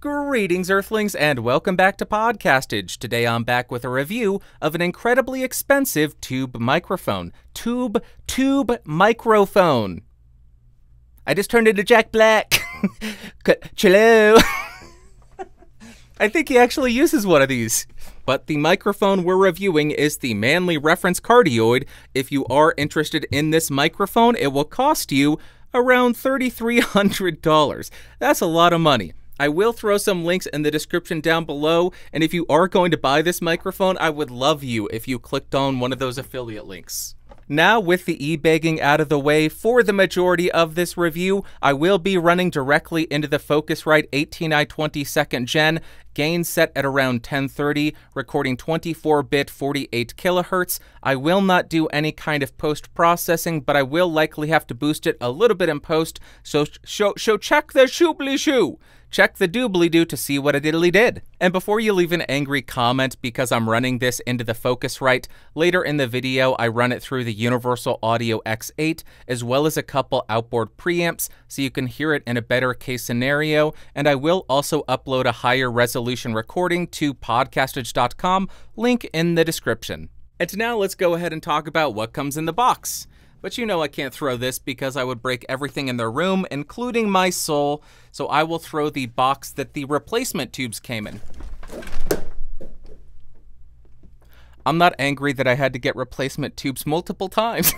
Greetings, Earthlings, and welcome back to Podcastage. Today I'm back with a review of an incredibly expensive tube microphone. Tube microphone. I just turned into Jack Black. Chillo. I think he actually uses one of these. But the microphone we're reviewing is the Manley Reference Cardioid. If you are interested in this microphone, it will cost you around $3,300. That's a lot of money. I will throw some links in the description down below, and if you are going to buy this microphone, I would love you if you clicked on one of those affiliate links. Now, with the e-begging out of the way, for the majority of this review, I will be running directly into the Focusrite 18i 20 2nd Gen, gain set at around 1030, recording 24-bit 48 kilohertz. I will not do any kind of post-processing, but I will likely have to boost it a little bit in post, so check the shoobly-shoo! Check the doobly-doo to see what it diddly did. And before you leave an angry comment because I'm running this into the Focusrite, later in the video I run it through the Universal Audio X8 as well as a couple outboard preamps so you can hear it in a better case scenario, and I will also upload a higher resolution recording to podcastage.com, link in the description. And now let's go ahead and talk about what comes in the box. But you know I can't throw this because I would break everything in the room, including my soul, so I will throw the box that the replacement tubes came in. I'm not angry that I had to get replacement tubes multiple times.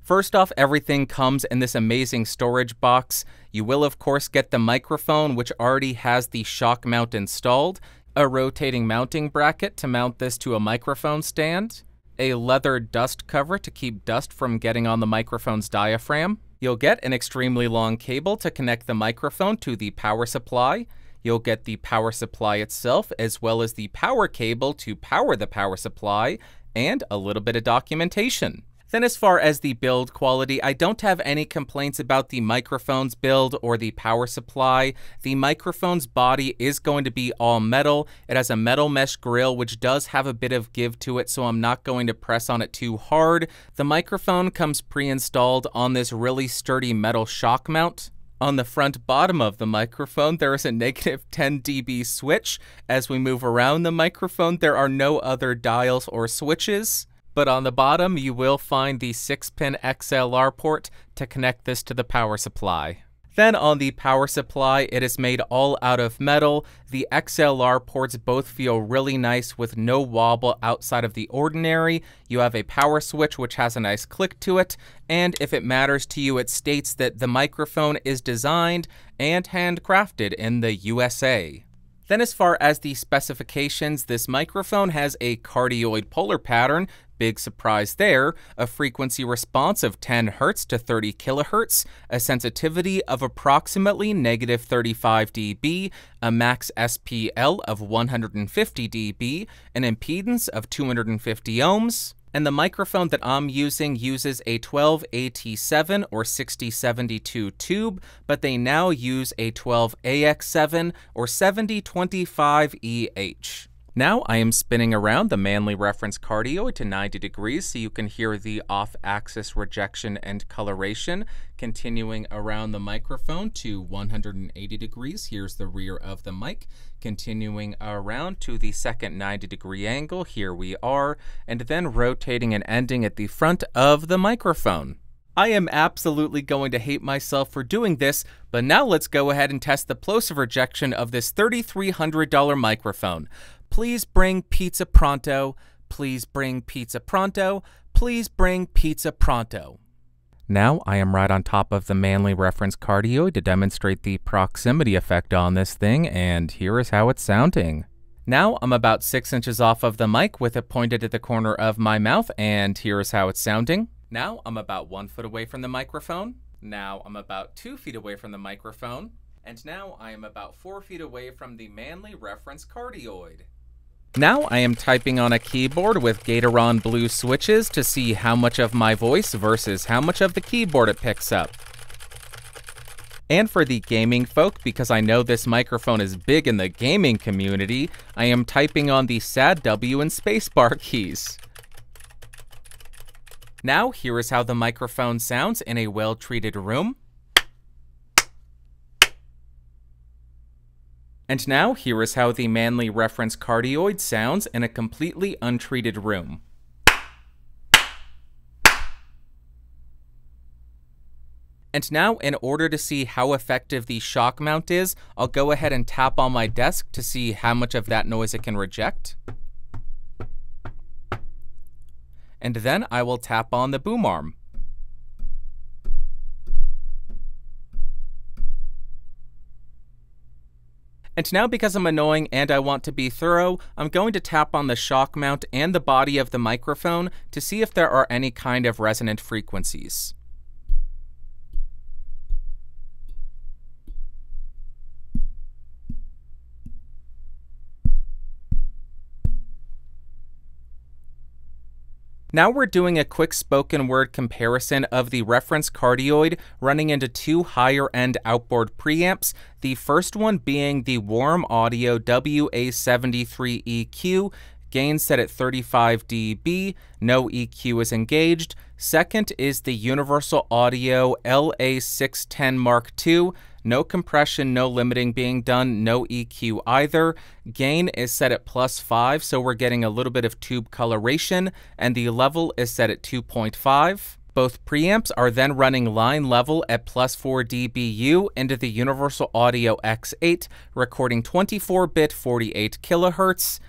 First off, everything comes in this amazing storage box. You will of course get the microphone, which already has the shock mount installed, a rotating mounting bracket to mount this to a microphone stand, a leather dust cover to keep dust from getting on the microphone's diaphragm. You'll get an extremely long cable to connect the microphone to the power supply. You'll get the power supply itself, as well as the power cable to power the power supply, and a little bit of documentation. Then as far as the build quality, I don't have any complaints about the microphone's build or the power supply. The microphone's body is going to be all metal. It has a metal mesh grill, which does have a bit of give to it, so I'm not going to press on it too hard. The microphone comes pre-installed on this really sturdy metal shock mount. On the front bottom of the microphone, there is a negative 10 dB switch. As we move around the microphone, there are no other dials or switches. But on the bottom, you will find the 6-pin XLR port to connect this to the power supply. Then on the power supply, it is made all out of metal. The XLR ports both feel really nice with no wobble outside of the ordinary. You have a power switch which has a nice click to it, and if it matters to you, it states that the microphone is designed and handcrafted in the USA. Then as far as the specifications, this microphone has a cardioid polar pattern, big surprise there, a frequency response of 10 Hz to 30 kHz, a sensitivity of approximately negative 35 dB, a max SPL of 150 dB, an impedance of 250 ohms, and the microphone that I'm using uses a 12AT7 or 6072 tube, but they now use a 12AX7 or 7025EH. Now I am spinning around the Manley Reference Cardioid to 90 degrees so you can hear the off-axis rejection and coloration. Continuing around the microphone to 180 degrees, here's the rear of the mic. Continuing around to the second 90 degree angle, here we are, and then rotating and ending at the front of the microphone. I am absolutely going to hate myself for doing this, but now let's go ahead and test the plosive rejection of this $3,300 microphone. Please bring pizza pronto. Please bring pizza pronto. Please bring pizza pronto. Now I am right on top of the Manley Reference Cardioid to demonstrate the proximity effect on this thing, and here is how it's sounding. Now I'm about 6 inches off of the mic with it pointed at the corner of my mouth, and here is how it's sounding. Now I'm about 1 foot away from the microphone. Now I'm about 2 feet away from the microphone. And now I am about 4 feet away from the Manley Reference Cardioid. Now I am typing on a keyboard with Gateron blue switches to see how much of my voice versus how much of the keyboard it picks up. And for the gaming folk, because I know this microphone is big in the gaming community, I am typing on the SAD W and spacebar keys. Now, here is how the microphone sounds in a well-treated room. And now, here is how the Manley Reference Cardioid sounds in a completely untreated room. And now, in order to see how effective the shock mount is, I'll go ahead and tap on my desk to see how much of that noise it can reject. And then I will tap on the boom arm. And now, because I'm annoying and I want to be thorough, I'm going to tap on the shock mount and the body of the microphone to see if there are any kind of resonant frequencies. Now we're doing a quick spoken word comparison of the reference cardioid running into two higher end outboard preamps, the first one being the Warm Audio WA73 EQ, gain set at 35 dB, no EQ is engaged. Second is the Universal Audio LA610 Mark II, no compression, no limiting being done, no EQ either. Gain is set at +5, so we're getting a little bit of tube coloration, and the level is set at 2.5. Both preamps are then running line level at +4 dBU into the Universal Audio X8, recording 24-bit 48 kHz.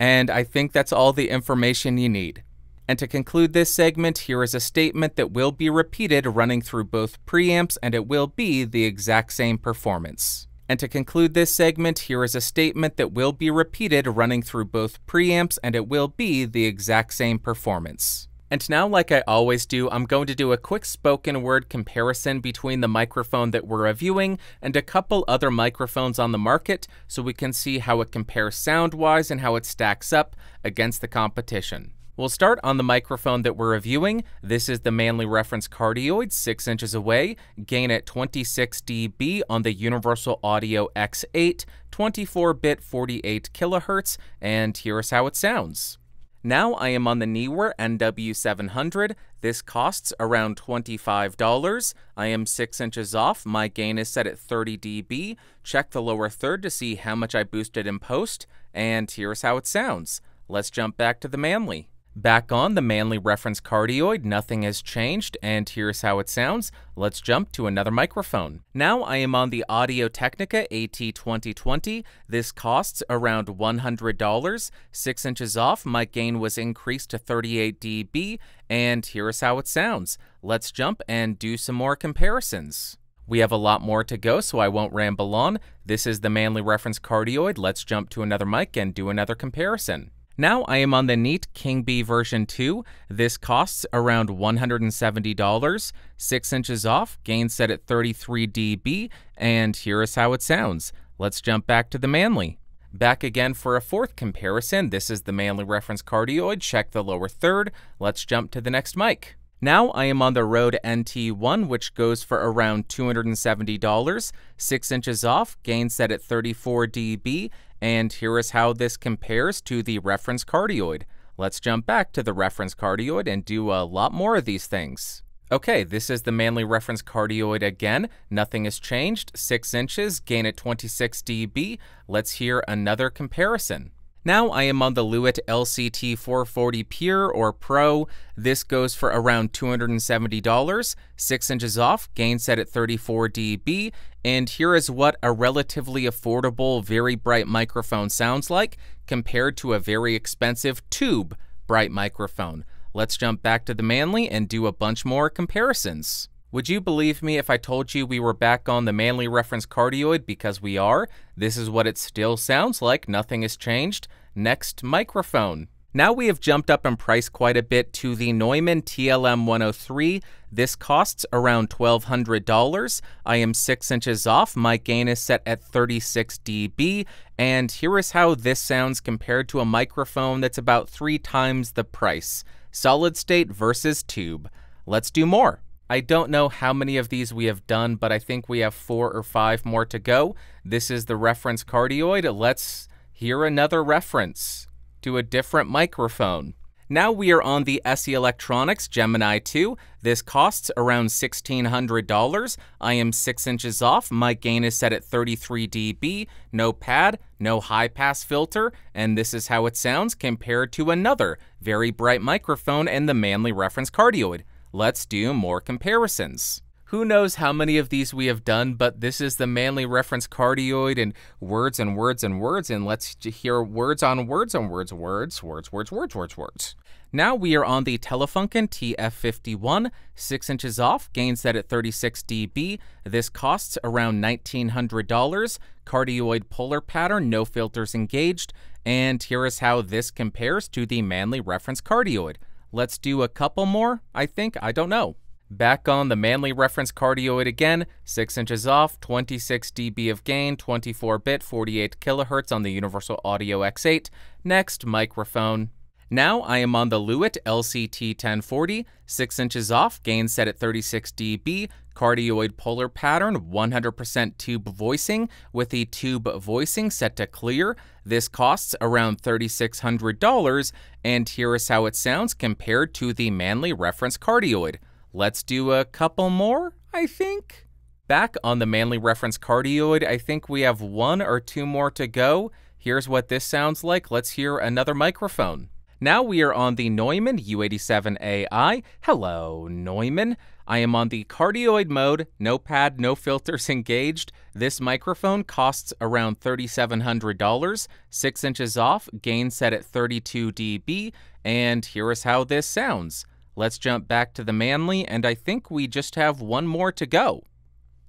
And I think that's all the information you need. And to conclude this segment, here is a statement that will be repeated running through both preamps, and it will be the exact same performance. And to conclude this segment, here is a statement that will be repeated running through both preamps, and it will be the exact same performance. And now, like I always do, I'm going to do a quick spoken word comparison between the microphone that we're reviewing and a couple other microphones on the market, so we can see how it compares sound-wise and how it stacks up against the competition. We'll start on the microphone that we're reviewing. This is the Manley Reference Cardioid, 6 inches away, gain at 26 dB on the Universal Audio X8, 24-bit 48 kHz, and here is how it sounds. Now I am on the Neewer NW700. This costs around $25. I am 6 inches off. My gain is set at 30 dB. Check the lower third to see how much I boosted in post, and here's how it sounds. Let's jump back to the Manley. Back on the Manley Reference Cardioid, nothing has changed, and here's how it sounds. Let's jump to another microphone. Now I am on the Audio Technica AT2020. This costs around $100. 6 inches off, my gain was increased to 38 dB, and here's how it sounds. Let's jump and do some more comparisons. We have a lot more to go, so I won't ramble on. This is the Manley Reference Cardioid. Let's jump to another mic and do another comparison. Now I am on the Neat King Bee v2. This costs around $170, 6 inches off, gain set at 33 dB, and here is how it sounds. Let's jump back to the Manley. Back again for a fourth comparison. This is the Manley Reference Cardioid, check the lower third. Let's jump to the next mic. Now I am on the Rode NT1, which goes for around $270, 6 inches off, gain set at 34 dB, and here is how this compares to the reference cardioid. Let's jump back to the reference cardioid and do a lot more of these things. Okay, this is the Manley Reference Cardioid again. Nothing has changed, 6 inches, gain at 26 dB. Let's hear another comparison. Now I am on the Lewitt LCT 440 Pure or Pro. This goes for around $270, 6 inches off, gain set at 34 dB, and here is what a relatively affordable, very bright microphone sounds like compared to a very expensive tube bright microphone. Let's jump back to the Manley and do a bunch more comparisons. Would you believe me if I told you we were back on the Manley Reference Cardioid? Because we are. This is what it still sounds like. Nothing has changed. Next microphone. Now we have jumped up in price quite a bit to the Neumann TLM 103. This costs around $1,200. I am 6 inches off. My gain is set at 36 dB. And here is how this sounds compared to a microphone that's about 3 times the price. Solid state versus tube. Let's do more. I don't know how many of these we have done, but I think we have 4 or 5 more to go. This is the reference cardioid. Let's hear another reference to a different microphone. Now we are on the SE Electronics Gemini II. This costs around $1,600. I am 6 inches off. My gain is set at 33 dB, no pad, no high pass filter, and this is how it sounds compared to another very bright microphone and the Manley Reference Cardioid. Let's do more comparisons. Who knows how many of these we have done, but this is the Manley Reference Cardioid and words and words and words, and let's hear words on words on words, words, words, words, words, words, words. Now we are on the Telefunken TF51, 6 inches off, gain set at 36 dB. This costs around $1,900. Cardioid polar pattern, no filters engaged, and here is how this compares to the Manley Reference Cardioid. Let's do a couple more, I think, I don't know. Back on the Manley Reference Cardioid again, 6 inches off, 26 dB of gain, 24-bit, 48 kHz on the Universal Audio X8. Next, microphone. Now I am on the Lewitt LCT1040, 6 inches off, gain set at 36 dB, cardioid polar pattern, 100% tube voicing, with the tube voicing set to clear. This costs around $3,600, and here is how it sounds compared to the Manley Reference Cardioid. Let's do a couple more, I think. Back on the Manley Reference Cardioid, I think we have 1 or 2 more to go. Here's what this sounds like. Let's hear another microphone. Now we are on the Neumann U87AI. Hello, Neumann. I am on the cardioid mode, no pad, no filters engaged. This microphone costs around $3,700, 6 inches off, gain set at 32 dB, and here is how this sounds. Let's jump back to the Manley, and I think we just have 1 more to go.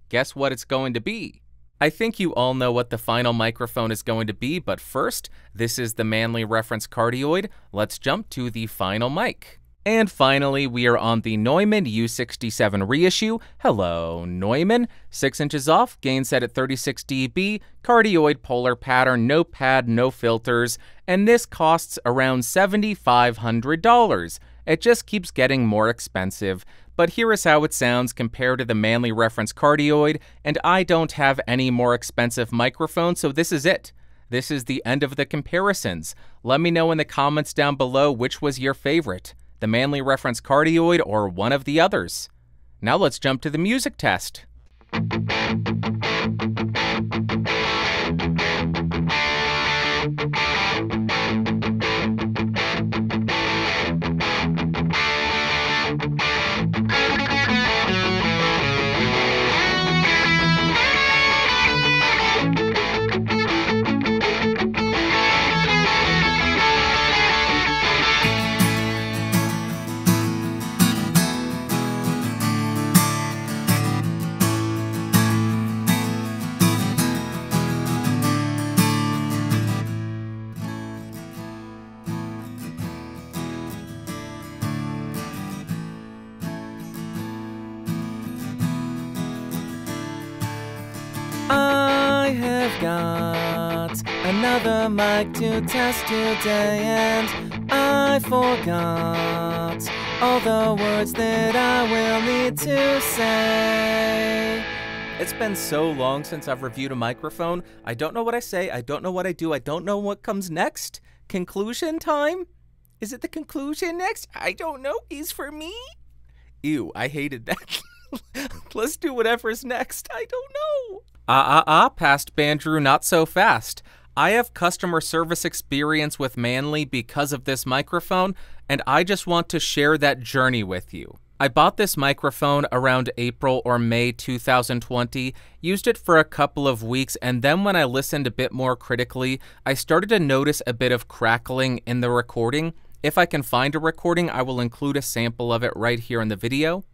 Guess what it's going to be? I think you all know what the final microphone is going to be, but first, this is the Manley Reference Cardioid. Let's jump to the final mic. And finally, we are on the Neumann U67 reissue. Hello, Neumann. 6 inches off, gain set at 36 dB, cardioid polar pattern, no pad, no filters, and this costs around $7,500. It just keeps getting more expensive, but here is how it sounds compared to the Manley Reference Cardioid, and I don't have any more expensive microphones, so this is it. This is the end of the comparisons. Let me know in the comments down below which was your favorite, the Manley Reference Cardioid or one of the others. Now let's jump to the music test. I have got another mic to test today, and I forgot all the words that I will need to say. It's been so long since I've reviewed a microphone. I don't know what I say, I don't know what I do, I don't know what comes next. Conclusion time? Is it the conclusion next? I don't know, is for me? Ew, I hated that. Let's do whatever's next, I don't know. Past Bandrew, not so fast. I have customer service experience with Manley because of this microphone, and I just want to share that journey with you. I bought this microphone around April or May 2020, used it for a couple of weeks, and then when I listened a bit more critically, I started to notice a bit of crackling in the recording. If I can find a recording, I will include a sample of it right here in the video.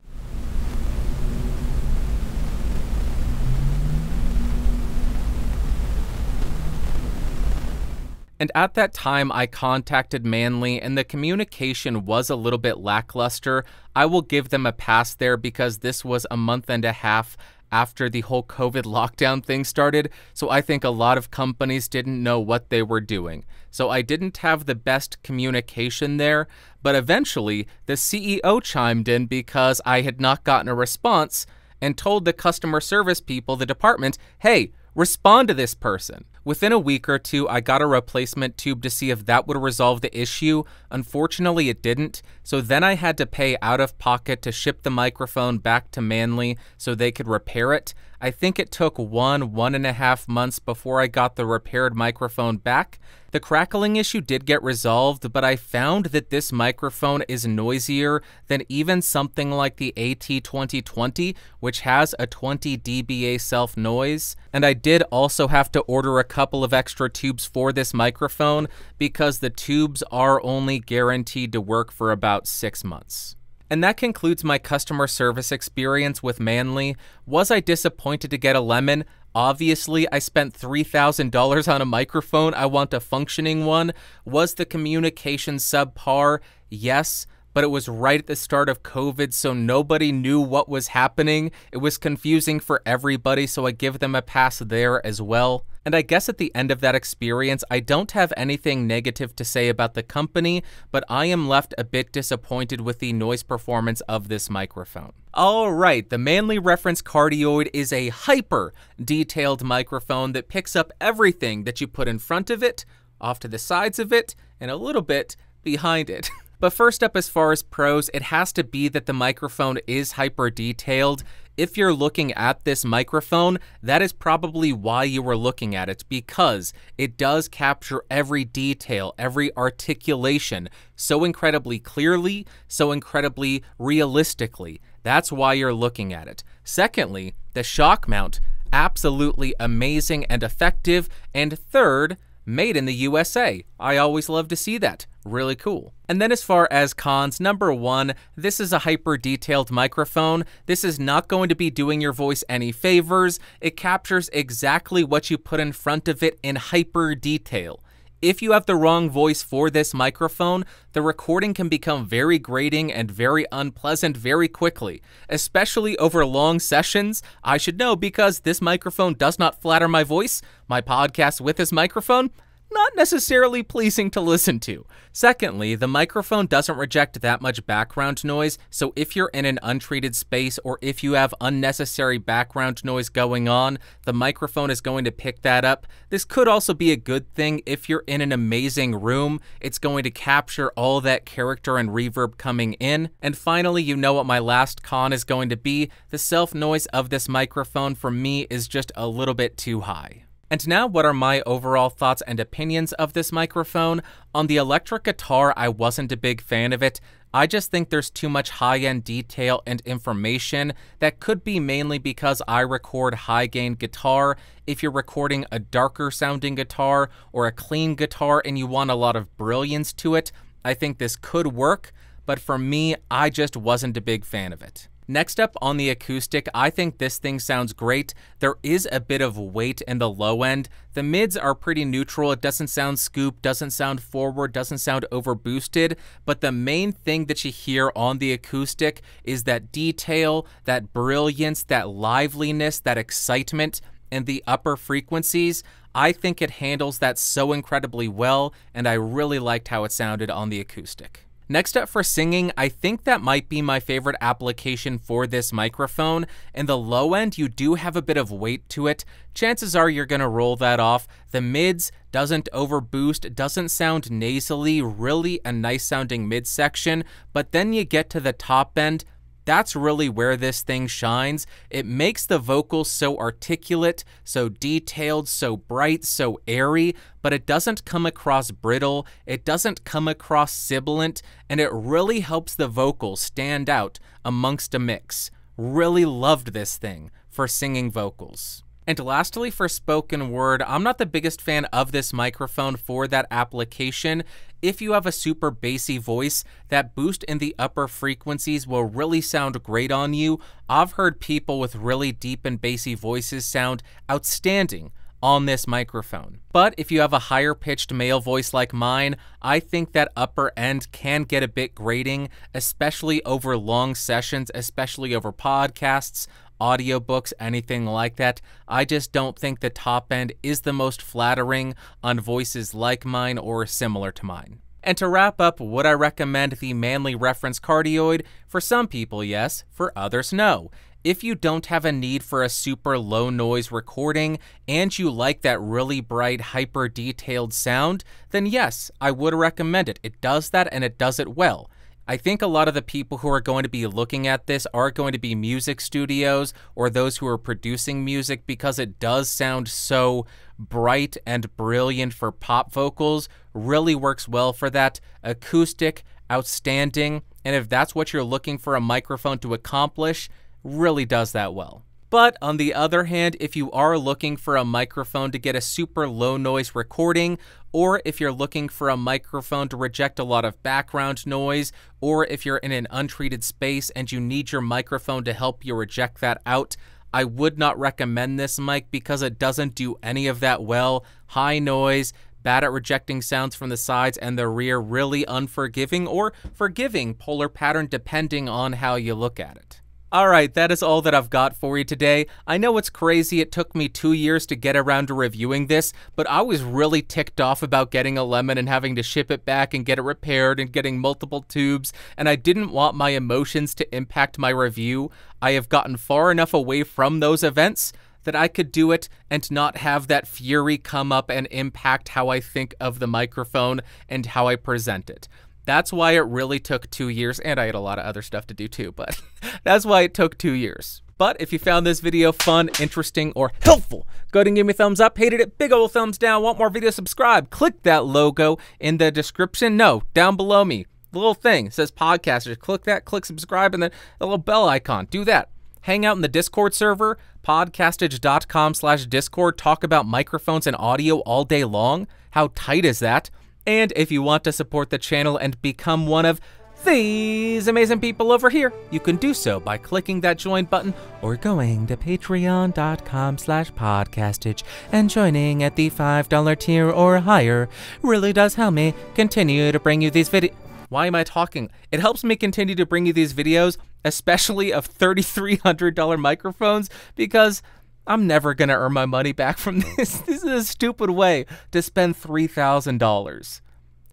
And at that time, I contacted Manley, and the communication was a little bit lackluster. I will give them a pass there because this was a month and a half after the whole COVID lockdown thing started, so I think a lot of companies didn't know what they were doing. So I didn't have the best communication there, but eventually the CEO chimed in because I had not gotten a response and told the customer service people, the department, hey, respond to this person. Within a week or two, I got a replacement tube to see if that would resolve the issue. Unfortunately, it didn't, so then I had to pay out of pocket to ship the microphone back to Manley so they could repair it. I think it took one and a half months before I got the repaired microphone back. The crackling issue did get resolved, but I found that this microphone is noisier than even something like the AT2020, which has a 20 dBA self-noise. And I did also have to order a couple of extra tubes for this microphone because the tubes are only guaranteed to work for about 6 months. And that concludes my customer service experience with Manley. Was I disappointed to get a lemon? Obviously, I spent $3,000 on a microphone. I want a functioning one. Was the communication subpar? Yes, but it was right at the start of COVID, so nobody knew what was happening. It was confusing for everybody, so I give them a pass there as well. And I guess at the end of that experience, I don't have anything negative to say about the company, but I am left a bit disappointed with the noise performance of this microphone. Alright, the Manley Reference Cardioid is a hyper-detailed microphone that picks up everything that you put in front of it, off to the sides of it, and a little bit behind it. But first up, as far as pros, it has to be that the microphone is hyper-detailed. If you're looking at this microphone, that is probably why you were looking at it, because it does capture every detail, every articulation so incredibly clearly, so incredibly realistically. That's why you're looking at it. Secondly, the shock mount, absolutely amazing and effective. And third, made in the USA. I always love to see that. Really cool. And then as far as cons, number 1, this is a hyper-detailed microphone. This is not going to be doing your voice any favors. It captures exactly what you put in front of it in hyper-detail. If you have the wrong voice for this microphone, the recording can become very grating and very unpleasant very quickly, especially over long sessions. I should know because this microphone does not flatter my voice. My podcast with this microphone, not necessarily pleasing to listen to. Secondly, the microphone doesn't reject that much background noise, so if you're in an untreated space or if you have unnecessary background noise going on, the microphone is going to pick that up. This could also be a good thing if you're in an amazing room. It's going to capture all that character and reverb coming in. And finally, you know what my last con is going to be. The self-noise of this microphone for me is just a little bit too high. And now, what are my overall thoughts and opinions of this microphone? On the electric guitar, I wasn't a big fan of it. I just think there's too much high-end detail and information. That could be mainly because I record high-gain guitar. If you're recording a darker-sounding guitar or a clean guitar and you want a lot of brilliance to it, I think this could work. But for me, I just wasn't a big fan of it. Next up on the acoustic, I think this thing sounds great. There is a bit of weight in the low end. The mids are pretty neutral. It doesn't sound scooped, doesn't sound forward, doesn't sound overboosted. But the main thing that you hear on the acoustic is that detail, that brilliance, that liveliness, that excitement. And the upper frequencies, I think it handles that so incredibly well, and I really liked how it sounded on the acoustic. Next up for singing, I think that might be my favorite application for this microphone. In the low end, you do have a bit of weight to it. Chances are you're going to roll that off. The mids doesn't overboost, doesn't sound nasally, really a nice sounding midsection. But then you get to the top end. That's really where this thing shines. It makes the vocals so articulate, so detailed, so bright, so airy, but it doesn't come across brittle, it doesn't come across sibilant, and it really helps the vocals stand out amongst a mix. Really loved this thing for singing vocals. And lastly, for spoken word, I'm not the biggest fan of this microphone for that application. If you have a super bassy voice, that boost in the upper frequencies will really sound great on you. I've heard people with really deep and bassy voices sound outstanding on this microphone. But if you have a higher pitched male voice like mine, I think that upper end can get a bit grating, especially over long sessions, especially over podcasts, audiobooks, anything like that. I just don't think the top end is the most flattering on voices like mine or similar to mine. And to wrap up, would I recommend the Manley Reference Cardioid? For some people, yes. For others, no. If you don't have a need for a super low noise recording and you like that really bright, hyper detailed sound, then yes, I would recommend it. It does that and it does it well. I think a lot of the people who are going to be looking at this are going to be music studios or those who are producing music, because it does sound so bright and brilliant for pop vocals, really works well for that. Acoustic, outstanding, and if that's what you're looking for a microphone to accomplish, really does that well. But on the other hand, if you are looking for a microphone to get a super low noise recording, or if you're looking for a microphone to reject a lot of background noise, or if you're in an untreated space and you need your microphone to help you reject that out, I would not recommend this mic because it doesn't do any of that well. High noise, bad at rejecting sounds from the sides and the rear, really unforgiving or forgiving polar pattern depending on how you look at it. Alright, that is all that I've got for you today. I know it's crazy it took me 2 years to get around to reviewing this, but I was really ticked off about getting a lemon and having to ship it back and get it repaired and getting multiple tubes, and I didn't want my emotions to impact my review. I have gotten far enough away from those events that I could do it and not have that fury come up and impact how I think of the microphone and how I present it. That's why it really took 2 years, and I had a lot of other stuff to do too, but that's why it took 2 years. But if you found this video fun, interesting, or helpful, go ahead and give me a thumbs up. Hated it, big old thumbs down. Want more videos, subscribe. Click that logo in the description. No, down below me. The little thing says Podcastage. Click that, click subscribe, and then the little bell icon. Do that. Hang out in the Discord server, podcastage.com/Discord. Talk about microphones and audio all day long. How tight is that? And if you want to support the channel and become one of these amazing people over here, you can do so by clicking that join button or going to patreon.com/podcastage and joining at the $5 tier or higher. Really does help me continue to bring you these videos. Why am I talking? It helps me continue to bring you these videos, especially of $3,300 microphones, because I'm never going to earn my money back from this. This is a stupid way to spend $3,000.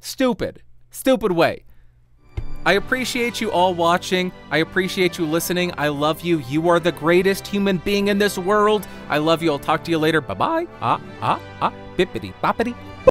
Stupid. Stupid way. I appreciate you all watching. I appreciate you listening. I love you. You are the greatest human being in this world. I love you. I'll talk to you later. Bye-bye. Bippity boppity.